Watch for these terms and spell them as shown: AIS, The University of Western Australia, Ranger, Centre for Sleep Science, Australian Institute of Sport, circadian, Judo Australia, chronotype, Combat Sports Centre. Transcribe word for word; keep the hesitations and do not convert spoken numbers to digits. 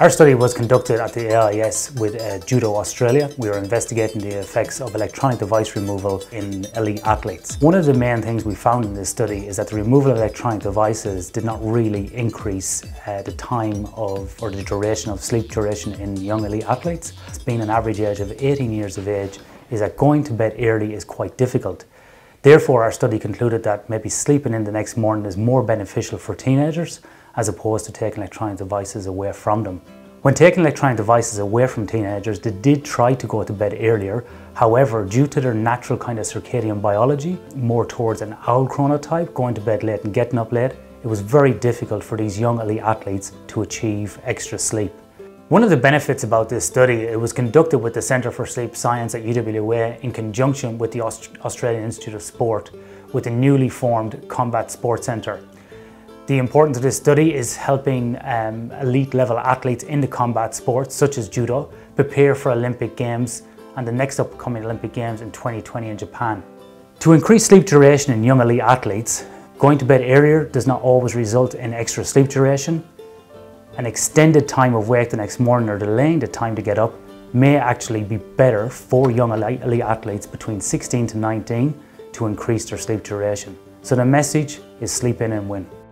Our study was conducted at the A I S with uh, Judo Australia. We were investigating the effects of electronic device removal in elite athletes. One of the main things we found in this study is that the removal of electronic devices did not really increase uh, the time of or the duration of sleep duration in young elite athletes. It's been an average age of eighteen years of age is that going to bed early is quite difficult. Therefore, our study concluded that maybe sleeping in the next morning is more beneficial for teenagers as opposed to taking electronic devices away from them. When taking electronic devices away from teenagers, they did try to go to bed earlier. However, due to their natural kind of circadian biology, more towards an owl chronotype, going to bed late and getting up late, it was very difficult for these young elite athletes to achieve extra sleep. One of the benefits about this study, it was conducted with the Centre for Sleep Science at U W A in conjunction with the Aust- Australian Institute of Sport with the newly formed Combat Sports Centre. The importance of this study is helping um, elite level athletes in the combat sports such as judo prepare for Olympic Games and the next upcoming Olympic Games in twenty twenty in Japan. To increase sleep duration in young elite athletes, going to bed earlier does not always result in extra sleep duration. An extended time of wake the next morning or delaying the time to get up may actually be better for young elite athletes between sixteen to nineteen to increase their sleep duration. So the message is sleep in and win.